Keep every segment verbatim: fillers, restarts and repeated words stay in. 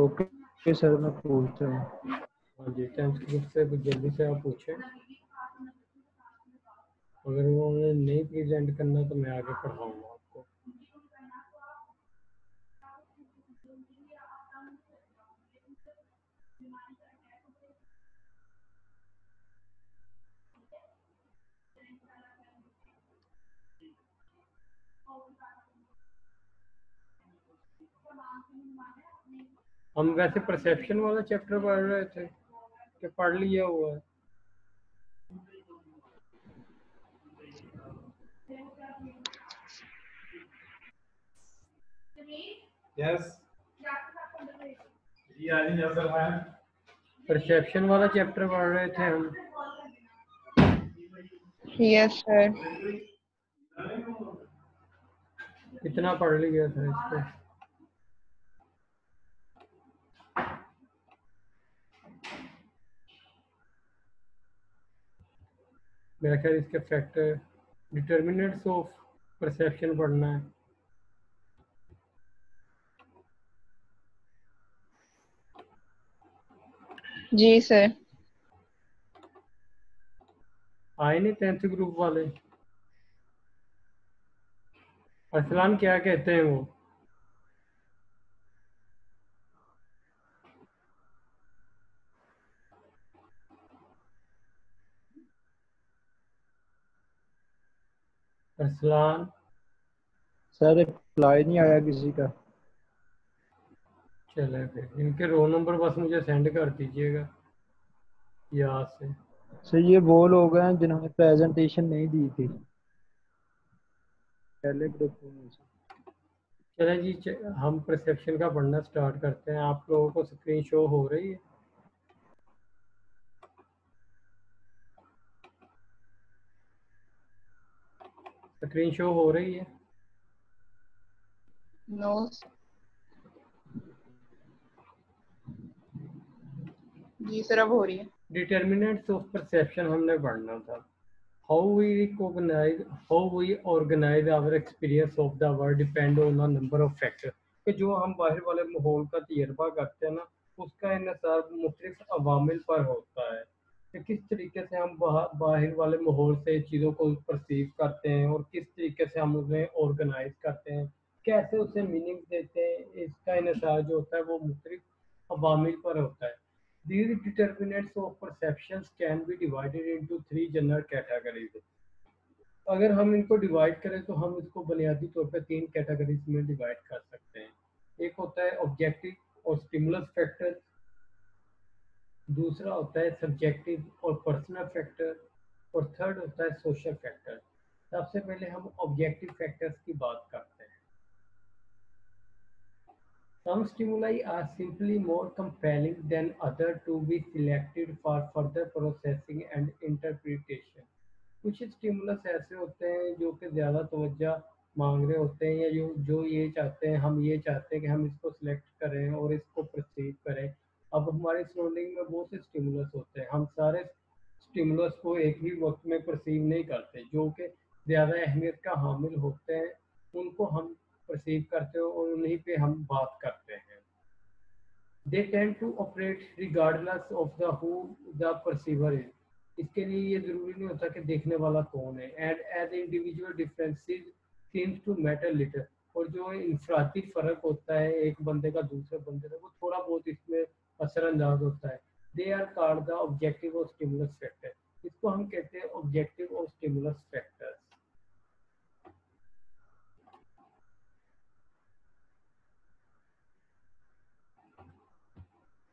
Okay sir, मैं पूछता हूँ और देता हूँ ट्रांसक्रिप्ट से, कुछ जल्दी से आप पूछें। अगर वो मुझे नहीं प्रेजेंट करना तो मैं आगे पढ़ाऊँगा आपको। हम वैसे परसेप्शन वाला चैप्टर पढ़ रहे थे कि पढ़ लिया हुआ है। यस जी सर, है परसेप्शन वाला चैप्टर पढ़ रहे थे हम। यस सर, कितना पढ़ लिया था इस पे? मेरा ख्याल इसके फैक्टर डिटर्मिनेंट्स ऑफ परसेप्शन पढ़ना है। जी सर, आए नहीं टेंथ ग्रुप वाले। असलान क्या कहते हैं वो? असलान सर रिप्लाई नहीं आया किसी का। चले फिर इनके रोल नंबर बस मुझे सेंड कर दीजिएगा यहाँ से। सर ये वो लोग हैं जिन्होंने प्रेजेंटेशन नहीं दी थी पहले ग्रुप में। चले जी, चले, हम परसेप्शन का पढ़ना स्टार्ट करते हैं। आप लोगों को स्क्रीन शो हो रही है? स्क्रीन शो हो रही है? नो जी सर, अब हो रही है। डिटर्मिनेंट्स ऑफ परसेप्शन हमने पढ़ना था। How we recognise how we organise our experience of the world depend on a number of factor. कि जो हम बाहर वाले माहौल का तजर्बा करते हैं ना, उसका इन्हसार मुख्तलिफ अवामिल पर होता है कि किस तरीके से हम बाहर वाले माहौल से चीज़ों को परसीव करते हैं और किस तरीके से हम उन्हें ऑर्गेनाइज करते हैं, कैसे उसे मीनिंग देते हैं। इसका इन्हसार जो होता है वो मुख्तलिफ अवामिल पर होता है। These determinants of perceptions can be divided into three general categories. अगर हम इनको डिवाइड करें तो हम इसको बुनियादी तौर पर तीन कैटेगरीज में डिवाइड कर सकते हैं। एक होता है ऑब्जेक्टिव और स्टिमुलस फैक्टर, दूसरा होता है सब्जेक्टिव और पर्सनल फैक्टर, और थर्ड होता है सोशल फैक्टर। सबसे पहले हम ऑब्जेक्टिव फैक्टर्स की बात करते हैं। Some stimuli are simply more compelling than other to be selected for further processing and interpretation. कुछ स्टिमुलस ऐसे होते हैं जो कि ज़्यादा तवज्जो मांग रहे होते हैं, या जो ये चाहते हैं, हम ये चाहते हैं कि हम इसको सिलेक्ट करें और इसको परसीव करें। अब हमारे सराउंडिंग में बहुत से स्टिमुलस होते हैं, हम सारे स्टिमुलस को एक ही वक्त में परसीव नहीं करते। जो कि ज़्यादा अहमियत का हामिल होते हैं उनको हम परसीव करते हैं और उन्हीं पे हम बात करते हैं। They tend to operate regardless of the who the perceiver is. इसके लिए ये ज़रूरी नहीं होता कि देखने वाला कौन है। And as individual differences seems to matter little. और जो इंफरादी फ़र्क होता है एक बंदे का दूसरे बंदे का, वो थोड़ा बहुत इसमें असरअंदाज होता है। They are called the objective और स्टिमुलस फैक्टर। इसको हम कहते हैं ऑब्जेक्टिव और स्टिमुलस फैक्टर्स।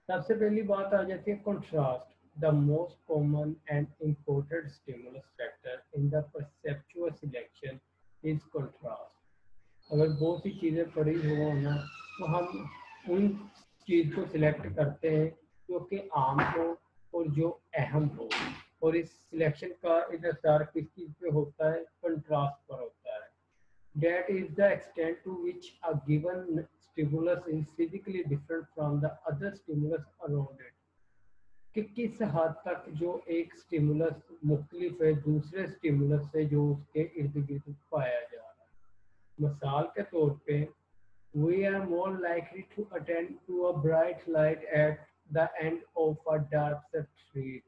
सबसे पहली बात आ जाती है contrast. The most common and important stimulus factor in the perceptual selection is contrast. अगर बहुत सी चीज़ें पड़ी हुई हैं तो हम उन चीज़ को सिलेक्ट करते हैं जो कि आम हो और जो अहम हो। और इस सिलेक्शन का इन्हसार किस चीज़ पे होता है? कंट्रास्ट पर होता है। That is the extent to which a given stimulus is physically different from the other stimulus around it. कि किस हद तक जो एक स्टिमुलस मुख्तलिफ है दूसरे स्टिमुलस से जो उसके इर्द गिर्द पाया जा रहा है। मिसाल के तौर पर we are more likely to attend to a bright light at the end of a dark street.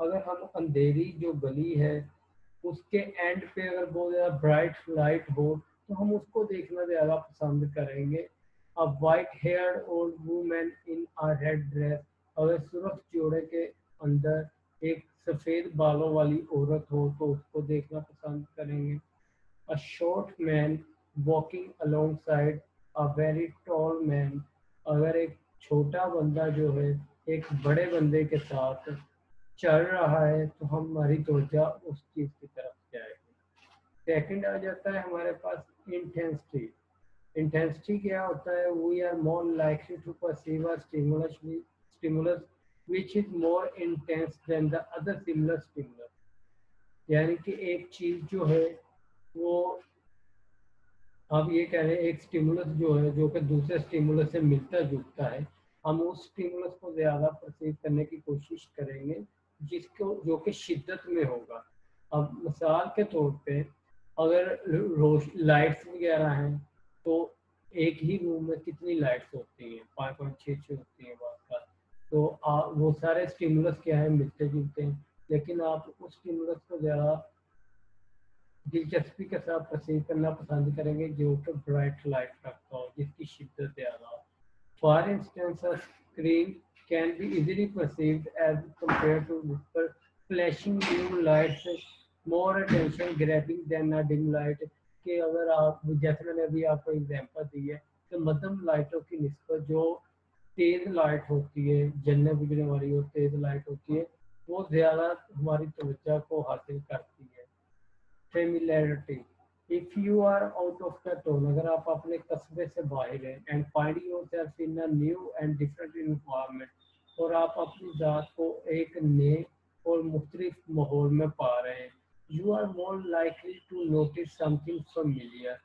अगर हम अंधेरी जो गली है उसके एंड पे अगर बहुत ज़्यादा ब्राइट लाइट हो तो हम उसको देखना ज़्यादा पसंद करेंगे. A white hair old women in a red dress, अगर सूरज चूड़े के अंदर एक सफ़ेद बालों वाली औरत हो तो उसको देखना पसंद करेंगे. A short man walking alongside a very tall man, अगर एक छोटा बंदा जो है एक बड़े बंदे के साथ चल रहा है तो हमारी त्वचा उस चीज की तरफ जाएगी. सेकंड आ जाता है हमारे पास इंटेंसिटी. इंटेंसिटी क्या होता है? We are more likely to perceive a stimulus stimulus which is more intense than the other similar stimulus. यानी कि एक चीज जो है वो अब ये कह रहे हैं एक स्टिमुलस जो है जो कि दूसरे स्टिमुलस से मिलता जुलता है, हम उस स्टिमुलस को ज़्यादा परसीव करने की कोशिश करेंगे जिसको जो कि शिद्दत में होगा. अब मिसाल के तौर पे अगर रोश लाइट्स वगैरह हैं तो एक ही रूम में कितनी लाइट्स होती हैं? पाँच पाँच छः छः होती हैं वाकई. तो आ, वो सारे स्टिमुलस क्या है मिलते जुलते हैं, लेकिन आप उस स्टिमुलस को ज़्यादा दिलचस्पी के साथ परसीव करना पसंद करेंगे जो कि ब्राइट लाइट रखता हो जिसकी शिद्दत ज़्यादा हो. For instance a screen can be easily perceived as compare to flashing new lights more attention grabbing than a dim light. कि अगर आप जैसे मैंने अभी आपको एग्जांपल दी है तो मध्यम लाइटों की निस्बत जो तेज़ लाइट होती है जलने बुझने वाली और तेज़ लाइट होती है वो ज़्यादा हमारी तवज्जो को हासिल करती है. Familiarity. If you are out of the town, अगर आप अपने कस्बे से बाहर हैं and find yourself in a new and different environment, और आप अपनी जात को एक नए और मुख्तलिफ माहौल में पा रहे हैं, you are more likely to notice something familiar.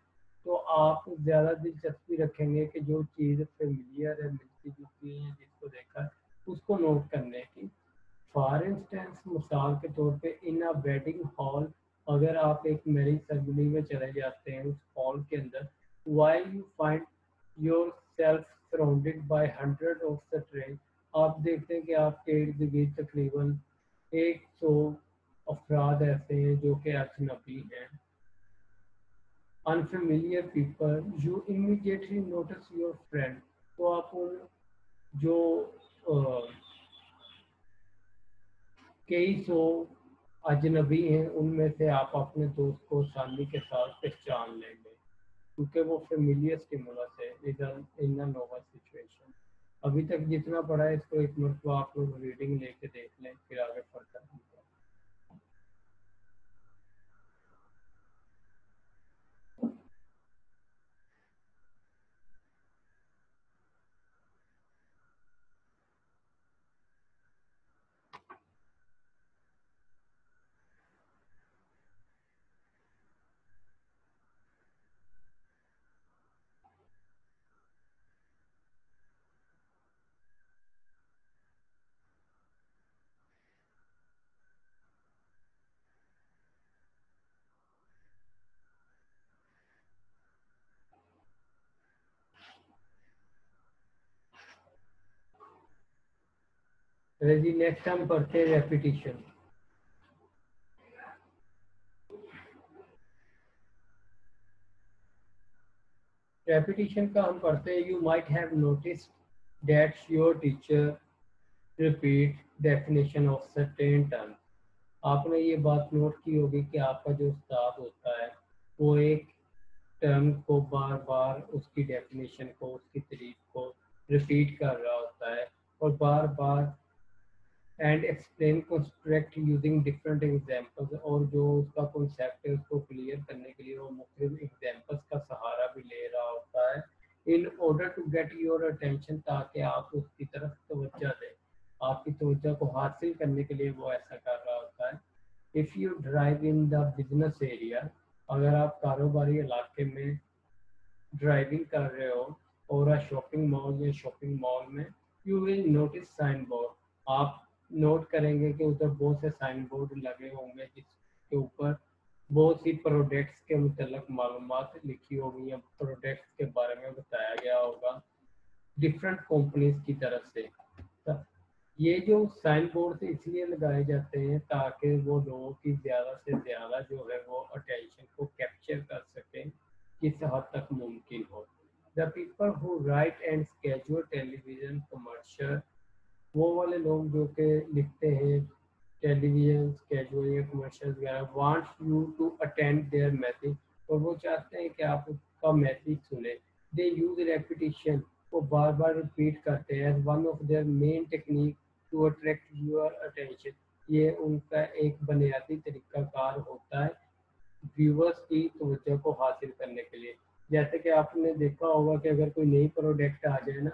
तो आप ज़्यादा दिलचस्पी रखेंगे कि जो चीज़ फेमिलियर है मिलती जुलती है जिसको देखा उसको नोट करने की. फॉर इंस्टेंस मिसाल के तौर पे इन अ वेडिंग हॉल, अगर आप एक मैरिज सेरेमनी में चले जाते हैं उस हॉल के अंदर, while you find yourself surrounded by hundred of strangers, आप देखते हैं कि आपके इर्द गिर्द तकरीबन एक सौ अफराद ऐसे हैं जो कि अजनबी हैं. Unfamiliar people you immediately notice your friend, तो आप उन जो कई सौ अजनबी हैं उनमें से आप अपने दोस्त को आसानी के साथ पहचान लेंगे क्योंकि वो फेमिलियर स्टिमुलस है इन अ नोवल सिचुएशन. अभी तक जितना पढ़ा है इसको एक मरतबा आप लोग रीडिंग लेके देख लें फिर आगे पढ़ता हूँ. जी नेक्स्ट हम पढ़ते हैं रेपिटेशन. रेपिटेशन का हम पढ़ते हैं. You might have noticed that your teacher repeat definition of certain terms. आपने ये बात नोट की होगी कि आपका जो उस्ताद होता है वो एक टर्म को बार बार उसकी डेफिनेशन को उसकी तारीफ को रिपीट कर रहा होता है और बार बार and explain construct using different examples, और जो उसका कॉन्सेप्ट है उसको क्लियर करने के लिए वो मुख्तलिफ एग्जाम्पल्स का सहारा भी ले रहा होता है in order to get your attention, ताकि आप उसकी तरफ तवज्जो दें. आपकी तवज्जो को हासिल करने के लिए वो ऐसा कर रहा होता है. If you drive in the business area, अगर आप कारोबारी इलाके में ड्राइविंग कर रहे हो और शॉपिंग मॉल या शॉपिंग मॉल में, you will notice sign board. आप नोट करेंगे कि उधर बहुत से साइन बोर्ड लगे होंगे जिसके ऊपर बहुत सी प्रोडक्ट्स के मतलब मालूमात लिखी होगी या प्रोडक्ट्स के बारे में बताया गया होगा डिफरेंट कंपनीज की तरफ से। ये जो साइन बोर्ड इसलिए लगाए जाते हैं ताकि वो लोगों की ज्यादा से ज्यादा जो है वो अटेंशन को कैप्चर कर सकें किस हद तक मुमकिन हो। The people who write and schedule television commercial, वो वाले लोग जो के लिखते हैं टेलीविजन स्केड्यूल या कमर्शियल वगैरह, want you to attend their message, और वो चाहते हैं कि आप उसका मैसेज सुने। दे यूज रेपिटिशन, वो बार बार रिपीट करते हैं, one of their main technique to attract your attention, ये उनका एक बुनियादी तरीकाकार होता है व्यूअर्स की तवज्जो को हासिल करने के लिए। जैसे कि आपने देखा होगा कि अगर कोई नई प्रोडक्ट आ जाए ना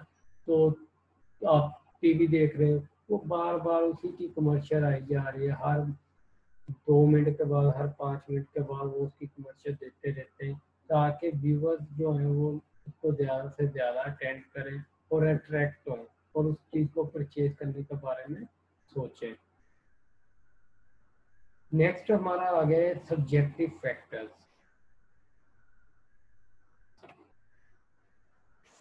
तो आप टीवी देख रहे हो वो बार बार उसी की कमर्शियल आई जा रही है, हर दो मिनट के बाद हर पाँच मिनट के बाद वो उसकी कमर्शियल देते रहते हैं ताकि व्यूअर्स जो हैं वो उसको ज़्यादा से ज़्यादा अटेंड करें और अट्रैक्ट हों और उस चीज़ को परचेज करने के बारे में सोचें। नेक्स्ट हमारा आ गया है subjective factors.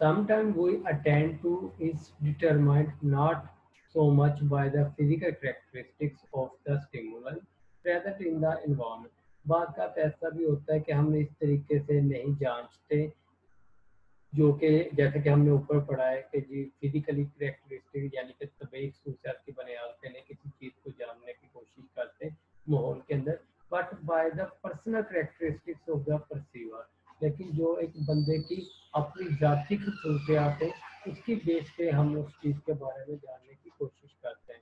Sometimes we attend to is determined not so much by the physical characteristics of the stimulus, rather in the environment. बात का ऐसा भी होता है कि हम इस तरीके से नहीं जांचते जो कि जैसे कि हमने ऊपर पढ़ा है कि जी फिजिकली करैक्टरिस्टिक यानी कि तबीयत सूचक की बुनियाद पर नहीं किसी चीज़ को जानने की कोशिश करते माहौल के अंदर, but by the personal characteristics of the perceiver. लेकिन जो एक बंदे की अपनी जाति की सूरत है उसकी बेस पे हम उस चीज़ के बारे में जानने की कोशिश करते हैं।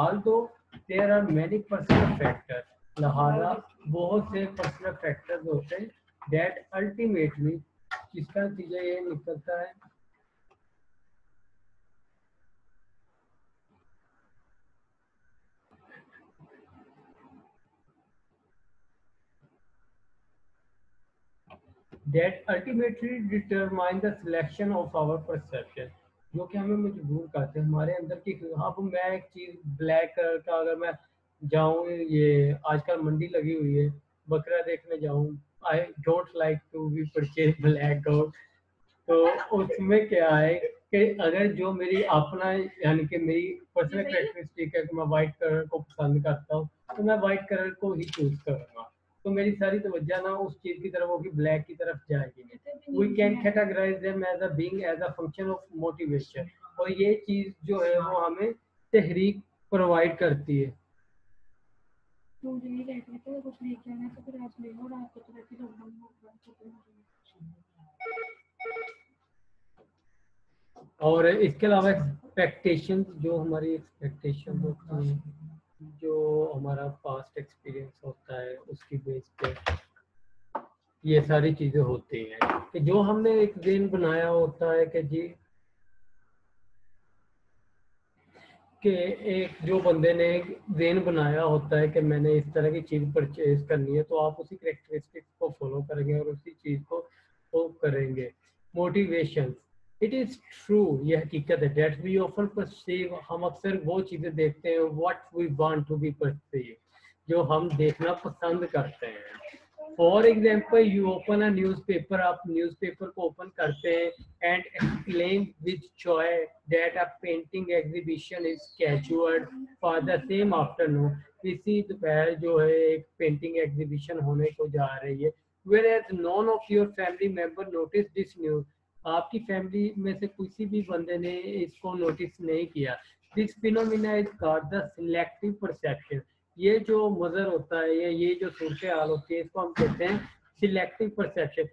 Although there are many personal factors, लहारा बहुत से पर्सनल फैक्टर्स होते हैं that ultimately जिसका नतीजा ये निकलता है that ultimately determine the selection of our perception, जो कि हमें मजबूर करते हैं हमारे अंदर की। अब मैं एक चीज़ ब्लैक कलर का अगर मैं जाऊँ, ये आजकल मंडी लगी हुई है, बकरा देखने जाऊँ, I don't like to be purchase black dog, तो उसमें क्या है कि अगर जो मेरी अपना यानी कि मेरी पर्सनल कैरेक्टरिस्टिक है कि मैं वाइट कलर को पसंद करता हूँ तो मैं वाइट कलर को ही चूज़ करूँगा, तो मेरी सारी तवज्जो ना उस चीज़ की तरफ होगी ब्लैक की तरफ जाएगी नहीं। We can categorise them as a being as a function of motivation, और ये चीज़ जो है वो हमें तहरीक प्रोवाइड करती है। और इसके अलावा एक्सपेक्टेशन, जो हमारी एक्सपेक्टेशन होती है, जो हमारा पास्ट एक्सपीरियंस होता है उसकी बेस पे ये सारी चीज़ें होती हैं कि जो हमने एक दिन बनाया होता है कि जी कि एक जो बंदे ने एक दिन बनाया होता है कि मैंने इस तरह की चीज़ परचेज करनी है, तो आप उसी करेक्टरिस्टिक्स को फॉलो करेंगे और उसी चीज़ को फॉलो करेंगे। मोटिवेशन, इट इज़ ट्रू, यह हकीकत है, डेट वी ऑफन परसीव, हम अक्सर वो चीज़ें देखते हैं what we want to be perceive, जो हम देखना पसंद करते हैं। For example you open a newspaper, आप न्यूज़पेपर को ओपन करते हैं and explain with joy that a painting exhibition is scheduled for the same afternoon, इसी दोपहर जो है एक पेंटिंग एग्जीबिशन होने को जा रही है। Whereas none of your family member notice this news, आपकी फैमिली में से किसी भी बंदे ने इसको नोटिस नहीं किया। This phenomena is called the selective perception, ये जो मज़र होता है या ये जो सूरत हाल होती है इसको हम कहते हैं सिलेक्टिव परसेप्शन।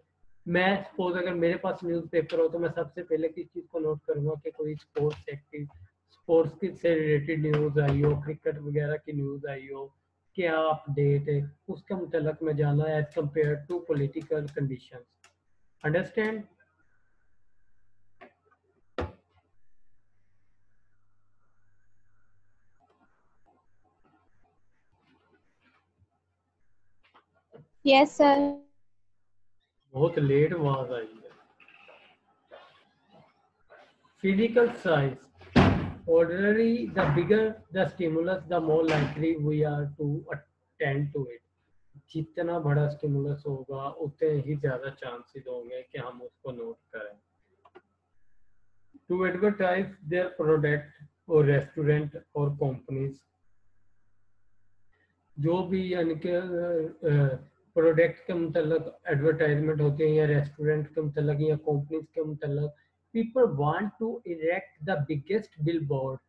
मैं सपोज अगर मेरे पास न्यूज़पेपर हो तो मैं सबसे पहले किस चीज़ को नोट करूँगा कि कोई स्पोर्ट्स एक्टिव स्पोर्ट्स की से रिलेटेड न्यूज़ आई हो, क्रिकेट वगैरह की न्यूज़ आई हो, क्या अपडेट है उसके मतलब मैं जाना as compare to political condition. Understand? Yes sir. बहुत लेट आवाज आई है। Physical size. Ordinarily, the bigger the stimulus, the more likely we are to attend to it. जितना बड़ा स्टिमुलस होगा उतने ही ज्यादा चांसेस होंगे कि हम उसको नोट करें। टू एडवर्टाइज देयर प्रोडक्ट और रेस्टोरेंट और कंपनीज, जो भी यानी कि प्रोडक्ट के मतलब एडवर्टाइजमेंट होती है या रेस्टोरेंट के मतलब या कंपनीज के मतलब, people want to erect the biggest billboard.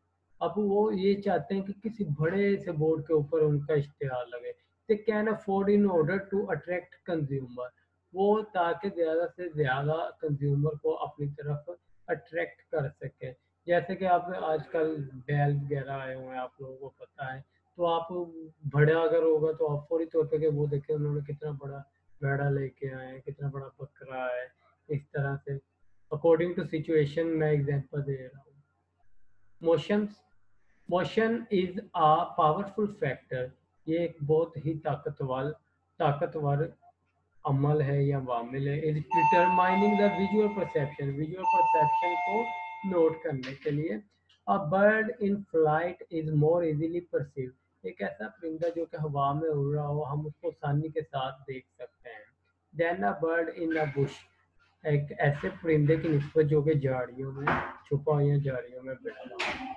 अब वो ये चाहते हैं कि किसी बड़े से बोर्ड के ऊपर उनका इश्तेहार लगे। They can afford in order to attract consumer, वो ताकि ज़्यादा से ज़्यादा कंज्यूमर को अपनी तरफ अट्रैक्ट कर सके। जैसे कि आप आजकल बैल वगैरह आए हुए हैं, आप लोगों को पता है, तो आप बड़ा अगर होगा तो आप फौरी तौर पर वो देखें उन्होंने कितना बड़ा बैड़ा लेके आए हैं, कितना बड़ा बकरा है, इस तरह से अकॉर्डिंग टू सिचुएशन। मैं एग्जाम्पल दे रहा हूँ। Motions, motion is a powerful factor, ये एक बहुत ही ताकतवर ताकतवर अमल है या वामिल है। Is determining the visual perception, visual perception को नोट करने के लिए। A bird in flight is more easily perceived, एक ऐसा परिंदा जो कि हवा में उड़ रहा हो हम उसको आसानी के साथ देख सकते हैं। Then a bird in a bush, एक ऐसे परिंदे की निस्बत जो कि झाड़ियों में छुपा या झाड़ियों में बैठा हो।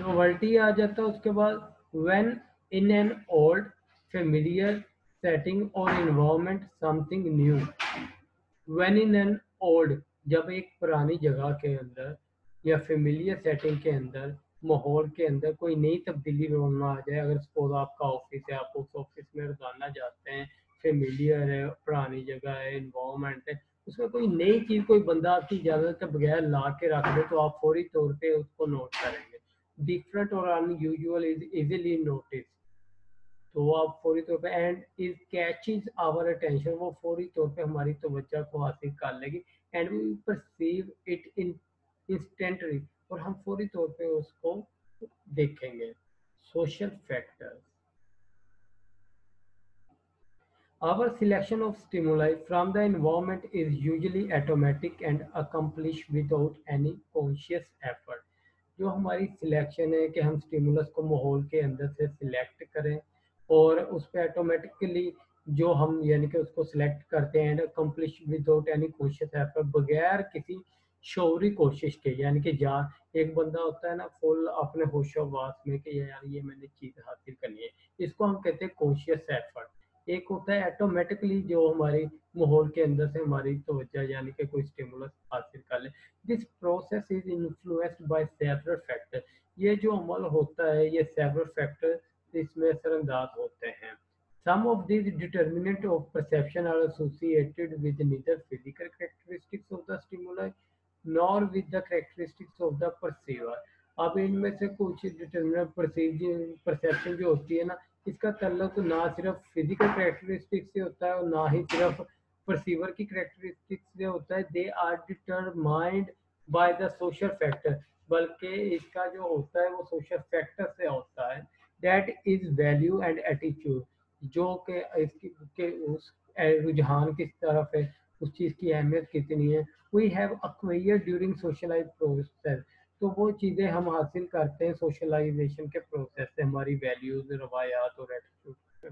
नोवेल्टी आ जाता है उसके बाद। When in an old familiar setting और environment something new, when in an old, जब एक पुरानी जगह के अंदर या फेमिलियर सेटिंग के अंदर, माहौल के अंदर कोई नई तब्दीली रोना आ जाए। अगर सपोज आपका ऑफिस है, आप उस ऑफिस में रोजाना जाते हैं, फेमिलियर है, पुरानी जगह है, एनवायरनमेंट है, उसमें कोई नई चीज़ कोई बंदा आपकी इजाज़त के बगैर ला के रख दे तो आप फौरी तौर पे उसको नोट करेंगे। डिफरेंट और अनयूजुअल इज इजीली नोटिस, तो आप फौरी तौर पे। And is catches our attention, वो फौरी तौर पे हमारी तवज्जो को हासिल कर लेगी। And we perceive it in instantly, और हम फौरी तौर पे उसको देखेंगे। Social factors, Our selection of stimuli from the environment is usually automatic and accomplished without any conscious effort. जो हमारी selection है कि हम stimulus को माहौल के अंदर से select करें और उस पर automatically जो हम यानी कि उसको select करते हैं accomplish without any conscious effort, बगैर किसी शौरी कोशिश के। यानी कि जहाँ एक बंदा होता है ना फुल अपने होशोहवास में कि यार ये मैंने चीज़ हासिल करनी है, इसको हम कहते हैं conscious effort। एक होता है ऑटोमेटिकली जो हमारे माहौल के अंदर से हमारी तवज्जो यानी कि कोई स्टिमुलस हासिल कर ले। This process is influenced by several factor, ये जो अमल होता है ये सेवरल फैक्टर इसमें असरअंदाज होते हैं। Some of this determinant of perception are associated with neither physical characteristics of the stimulus nor with the characteristics of the perceiver. अब इनमें से कुछ डिटर्मिनेंट परसेप्शन जो होती है ना, इसका तल्लुक ना सिर्फ फिजिकल कैरेक्टरिस्टिक्स से होता है और ना ही सिर्फ परसीवर की कैरेक्टरिस्टिक्स से होता है। They are determined by the social factor, बल्कि इसका जो होता है वो सोशल फैक्टर से होता है। That is value and attitude, जो कि इसकी के उस रुझान किस तरफ है, उस चीज़ की अहमियत कितनी है। We have acquired during socialise process, तो वो चीज़ें हम हासिल करते हैं सोशलाइजेशन के प्रोसेस से, हमारी वैल्यूज, रवायात और एटीट्यूड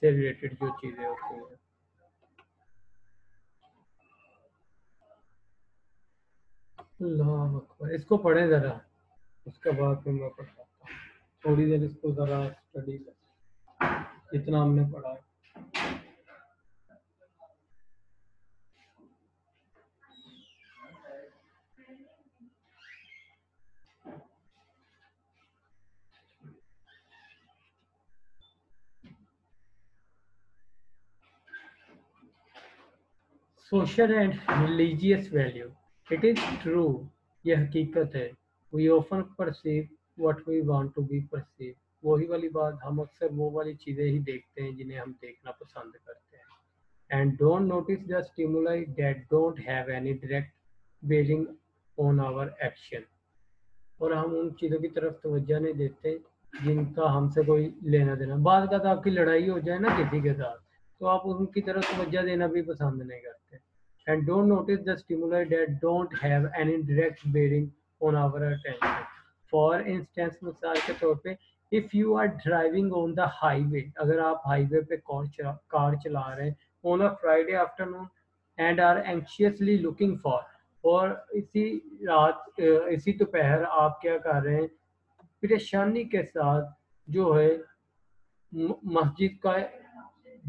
से रिलेटेड जो चीज़ें होती हैं। अल्लाह अकबर, इसको पढ़ें ज़रा, उसके बाद फिर मैं पढ़ता हूँ थोड़ी देर, इसको ज़रा स्टडी करें जितना हमने पढ़ा है। Social and religious value, it is true, ये हकीकत है। We often perceive what we want to be perceive, वही वाली बात, हम अक्सर वो वाली चीज़ें ही देखते हैं जिन्हें हम देखना पसंद करते हैं। And don't notice the stimuli that don't have any direct bearing on our action, और हम उन चीज़ों की तरफ तवज्जो नहीं देते जिनका हमसे कोई लेना देना। बाद का तो आपकी लड़ाई हो जाए ना किसी के साथ, तो आप उनकी तरफ तवज्जो देना भी पसंद नहीं करते। And don't notice the stimulus that don't have any direct bearing on our attention. For instance, मिसाल के तौर पे if you are driving on the highway, अगर आप highway पे कार चला रहे हैं on a Friday afternoon and are anxiously looking for, और इसी रात इसी दोपहर आप क्या कर रहे हैं परेशानी के साथ जो है मस्जिद का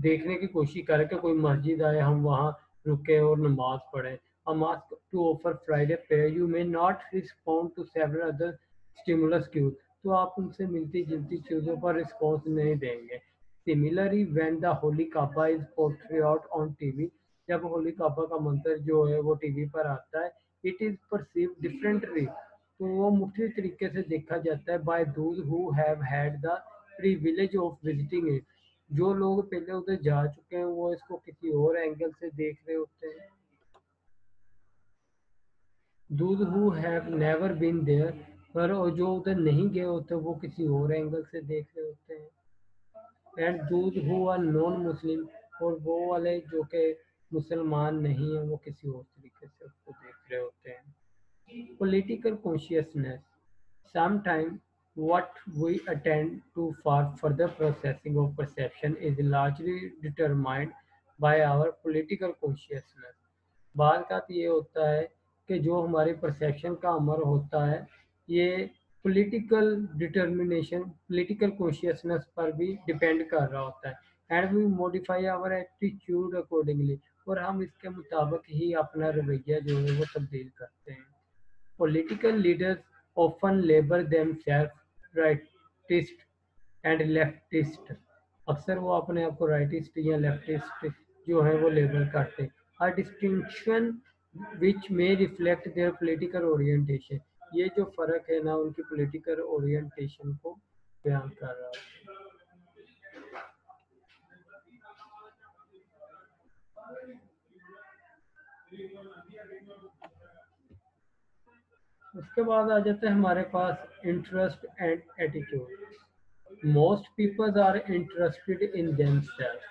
देखने की कोशिश करें कि कोई मस्जिद आए हम वहाँ रुके और नमाज पढ़ें. हम asked to offer Friday prayer, you may not respond to several other stimulus cues. तो आप उनसे मिलती जुलती चीज़ों पर रिस्पॉन्स नहीं देंगे. Similarly when the holy Kaaba is portrait on TV, जब होली काबा का मंजर जो है वो टीवी पर आता है, इट इज परसीव डिफरेंटली, तो वो मुख्तलिफ तरीके से देखा जाता है by those who have had the privilege of visiting it. जो लोग पहले उधर जा चुके हैं वो इसको किसी और एंगल से देख रहे होते हैं. Those who have never been there, पर जो उधर नहीं गए होते वो किसी और एंगल से देख रहे होते हैं. And those who are non Muslim, और वो वाले जो के मुसलमान नहीं हैं वो किसी और तरीके से उसको देख रहे होते हैं. Political consciousness, sometimes what we attend to for further processing of perception is largely determined by our political consciousness. बात का ये होता है कि जो हमारे perception का अमर होता है ये political determination, political consciousness पर भी depend कर रहा होता है. And we modify our attitude accordingly. और हम इसके मुताबिक ही अपना रवैया जो है वो तब्दील करते हैं. Political leaders often label themselves rightist and leftist, अक्सर वो अपने आप को राइटिस्ट या लेफ्टिस्ट जो है वो लेबल करते हैं. अ डिस्टिंक्शन विच में रिफ्लेक्ट देयर पॉलिटिकल ओरिएंटेशन, ये जो फ़र्क है ना उनकी पॉलिटिकल ओरिएंटेशन को बयान कर रहा है. उसके बाद आ जाते हैं हमारे पास interest and attitude. Most peoples are interested in themselves,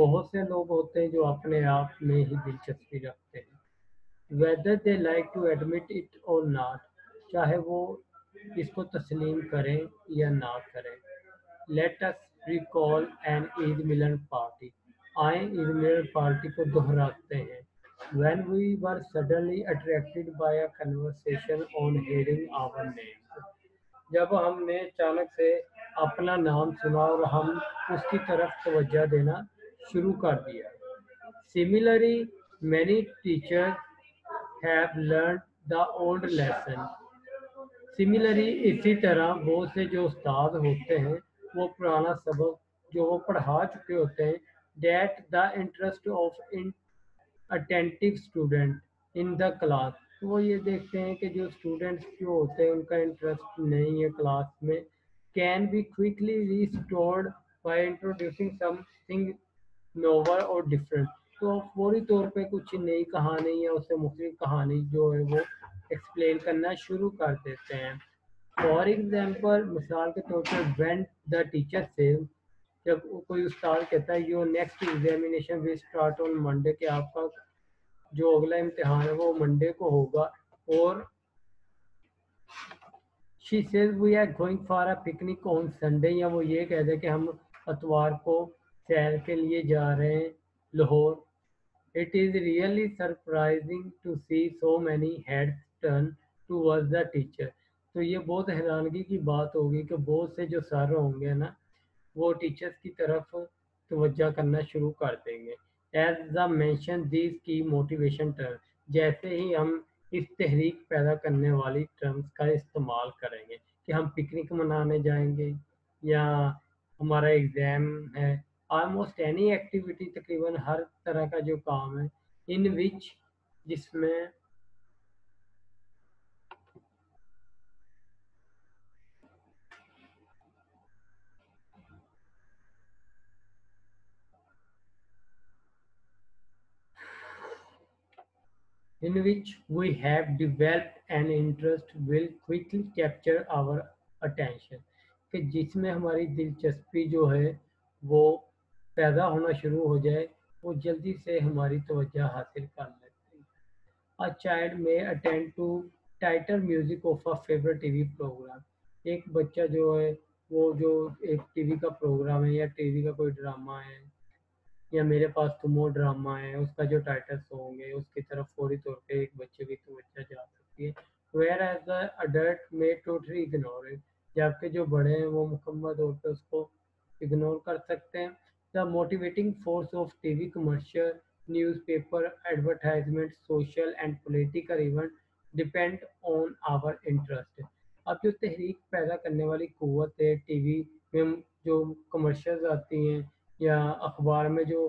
बहुत से लोग होते हैं जो अपने आप में ही दिलचस्पी रखते हैं. Whether they like to admit it और नॉट, चाहे वो इसको तस्लीम करें या ना करें. Let us recall an Eid Milan party, आए ईद मिलन पार्टी को दोहराते हैं. When we were suddenly attracted by a conversation on hearing our names, जब हमने अचानक से अपना नाम सुना और हम उसकी तरफ तवज्जो देना शुरू कर दिया. Similarly, many teachers have learned the old lesson. Similarly, इसी तरह बहुत से जो उस्ताद होते हैं वो पुराना सबक जो वो पढ़ा चुके होते हैं. That the interest of in attentive student in the class, वो ये देखते हैं कि जो स्टूडेंट्स जो होते हैं उनका इंटरेस्ट नहीं है क्लास में. Can be quickly restored by introducing something novel और डिफरेंट, तो फौरी तौर पे कुछ नई कहानी या उससे मुख्तलिफ कहानी जो है वो एक्सप्लेन करना शुरू कर देते हैं. फॉर एग्जाम्पल, मिसाल के तौर पर व्हेन द टीचर सेज, जब कोई उस्ताद कहता है your next examination will start on Monday, के आपका जो अगला इम्तिहान है वो मंडे को होगा. और she says we are going for a picnic on Sunday, या वो ये कह दे कि हम इतवार को सैर के लिए जा रहे हैं Lahore. It is really surprising to see so many heads turn towards the teacher, तो ये बहुत हैरानगी की बात होगी कि बहुत से जो सर होंगे ना वो टीचर्स की तरफ तवज्जो करना शुरू कर देंगे. As the mention these key motivation term, जैसे ही हम इस तहरीक पैदा करने वाली टर्म्स का इस्तेमाल करेंगे कि हम पिकनिक मनाने जाएंगे या हमारा एग्ज़ाम है. आलमोस्ट एनी एक्टिविटी, तकरीबन हर तरह का जो काम है इन विच, जिसमें in which we have developed an interest will quickly capture our attention, कि जिसमें हमारी दिलचस्पी जो है वो पैदा होना शुरू हो जाए वो जल्दी से हमारी तवज्जो हासिल कर लेते हैं. A child may attend to title music of a favourite TV programme. एक बच्चा जो है वो जो एक टीवी का प्रोग्राम है या टीवी का कोई ड्रामा है या मेरे पास तुम हो ड्रामा है, उसका जो टाइटल सॉन्ग है उसकी तरफ फौरी तौर पे एक बच्चे की त्वचा जा सकती है। Whereas the adult may totally ignore it, जबकि जो बड़े हैं वो मुकम्मल तौर पर उसको इग्नोर कर सकते हैं। The motivating force of TV commercial, newspaper, advertisement, social and political event depend on our interest. अब जो तहरीक पैदा करने वाली क़ुव्वत है, टीवी में जो कमर्शियल्स आती हैं या अखबार में जो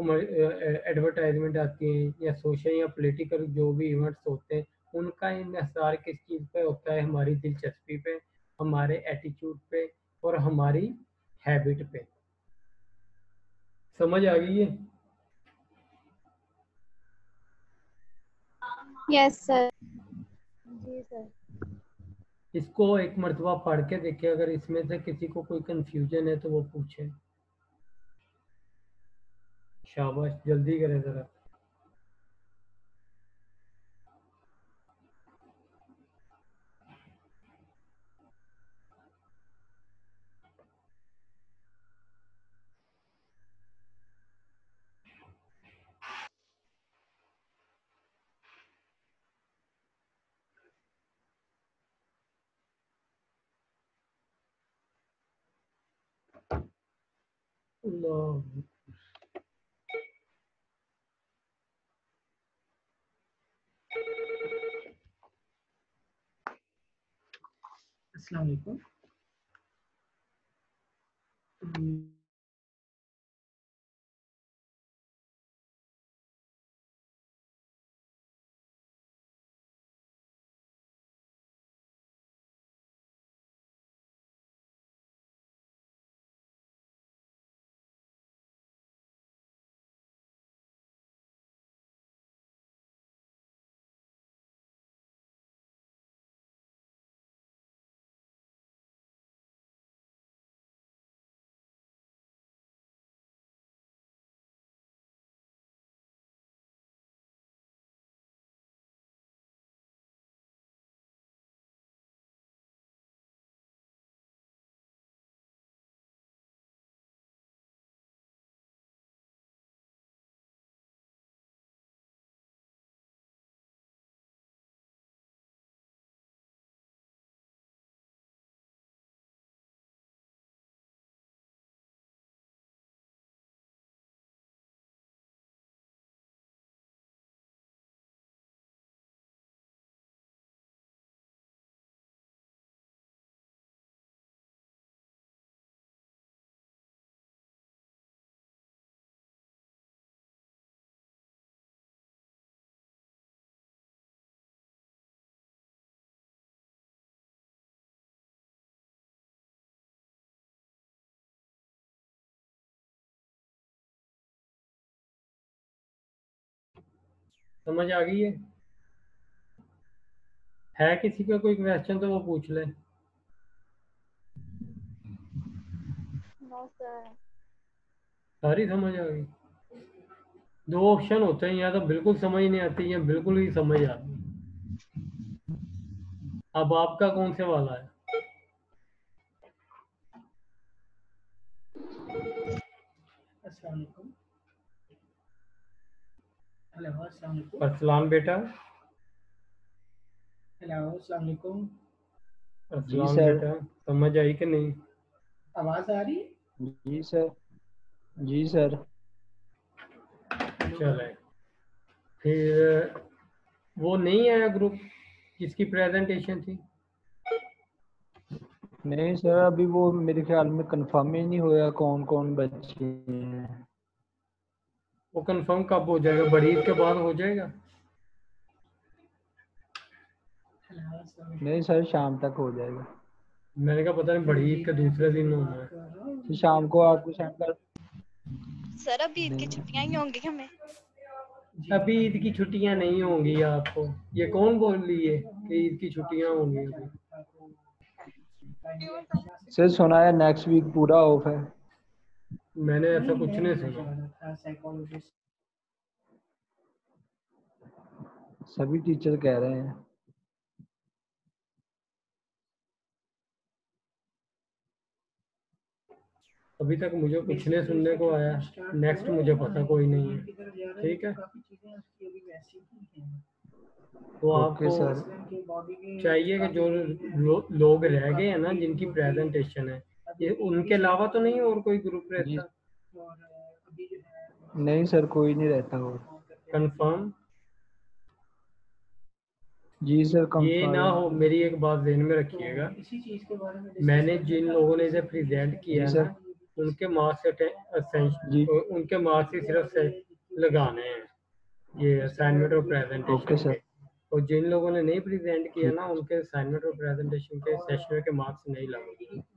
एडवर्टाइजमेंट आती हैं या सोशल या पॉलिटिकल जो भी इवेंट्स होते हैं, उनका इन्हसार किस चीज़ पे होता है? हमारी दिलचस्पी पे, हमारे एटीट्यूड पे और हमारी हैबिट पे। समझ आ गई है? Yes sir. जी सर। इसको एक मर्तबा पढ़ के देखिए, अगर इसमें से किसी को कोई कंफ्यूजन है तो वो पूछे। शाबाश, जल्दी करें जरा। No. अस्सलाम वालेकुम। समझ आ गई है? है किसी का कोई क्वेश्चन तो वो पूछ ले। सारी समझ आ गई। दो ऑप्शन होते हैं, या तो बिल्कुल समझ नहीं आती या बिल्कुल ही समझ आती। अब आपका कौन से वाला है? अस्सलाम वालेकुम। अस्सलाम बेटा। अस्सलाम वालेकुम। अस्सलाम बेटा, समझ आई कि नहीं? आवाज आ रही है? जी सर। जी सर। चले फिर वो नहीं आया ग्रुप जिसकी प्रेजेंटेशन थी? नहीं सर, अभी वो मेरे ख्याल में कंफर्म ही नहीं होया कौन कौन बच्चे हैं। वो कंफर्म कब हो जाएगा? बड़ी ईद के बाद हो जाएगा? नहीं सर, शाम तक हो जाएगा। मैंने कहा पता नहीं बड़ी ईद के दूसरे दिन होना है तो शाम को आपको सेंड कर। सर अभी ईद की छुट्टियां ही होंगी हमें? अभी ईद की छुट्टियां नहीं होंगी आपको। ये कौन बोल रही है कि ईद की छुट्टियां होंगी? सर सुना है नेक्स्ट वीक पूरा ऑफ है। मैंने ऐसा कुछ नहीं सुना। सभी टीचर कह रहे हैं। अभी तक मुझे कुछ नहीं सुनने को आया, नेक्स्ट मुझे पता कोई नहीं है। ठीक है, तो आपको चाहिए कि जो लो, लोग रह गए हैं ना, जिनकी प्रेजेंटेशन है, ये उनके अलावा तो नहीं और कोई ग्रुप रहता? नहीं सर, कोई नहीं रहता। और कंफर्म? जी सर, ये ना हो, मेरी एक बात ध्यान में रखिएगा, मैंने जिन लोगों ने इसे प्रेजेंट किया है उनके मार्क्स उनके मार्क्स ही सिर्फ लगाने हैं, ये असाइनमेंट और प्रेजेंटेशन। Okay sir. और जिन लोगों ने नहीं प्रेजेंट किया ना, उनके असाइनमेंट और प्रेजेंटेशन के सेशनों के मार्क्स नहीं लगेंगे।